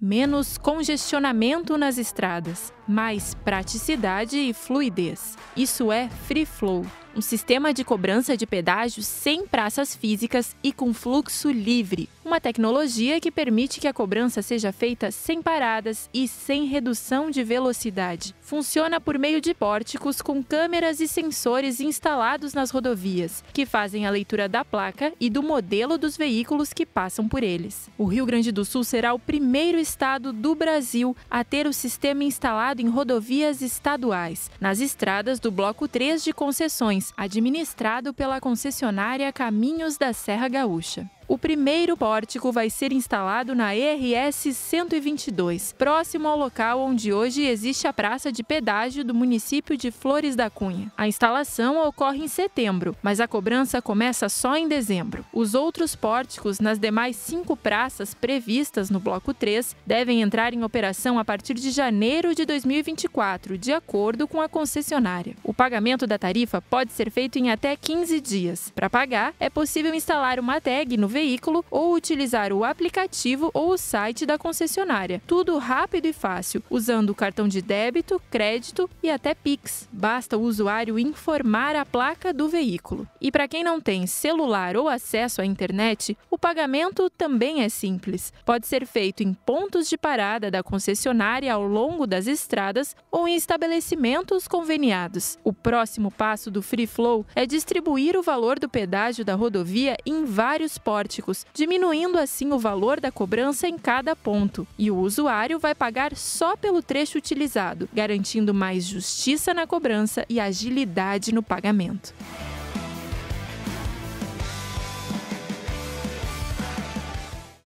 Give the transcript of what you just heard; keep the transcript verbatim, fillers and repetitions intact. menos congestionamento nas estradas, mais praticidade e fluidez. Isso é Free Flow, um sistema de cobrança de pedágio sem praças físicas e com fluxo livre, uma tecnologia que permite que a cobrança seja feita sem paradas e sem redução de velocidade. Funciona por meio de pórticos com câmeras e sensores instalados nas rodovias, que fazem a leitura da placa e do modelo dos veículos que passam por eles. O Rio Grande do Sul será o primeiro estado do Brasil a ter o sistema instalado em rodovias estaduais, nas estradas do Bloco três de Concessões, administrado pela concessionária Caminhos da Serra Gaúcha. O primeiro pórtico vai ser instalado na E R S cento e vinte e dois, próximo ao local onde hoje existe a praça de pedágio do município de Flores da Cunha. A instalação ocorre em setembro, mas a cobrança começa só em dezembro. Os outros pórticos nas demais cinco praças previstas no Bloco três devem entrar em operação a partir de janeiro de dois mil e vinte e quatro, de acordo com a concessionária. O pagamento da tarifa pode ser feito em até quinze dias. Para pagar, é possível instalar uma tag no veículo veículo ou utilizar o aplicativo ou o site da concessionária. Tudo rápido e fácil, usando cartão de débito, crédito e até Pix. Basta o usuário informar a placa do veículo. E para quem não tem celular ou acesso à internet, o pagamento também é simples. Pode ser feito em pontos de parada da concessionária ao longo das estradas ou em estabelecimentos conveniados. O próximo passo do Free Flow é distribuir o valor do pedágio da rodovia em vários portos, diminuindo assim o valor da cobrança em cada ponto. E o usuário vai pagar só pelo trecho utilizado, garantindo mais justiça na cobrança e agilidade no pagamento.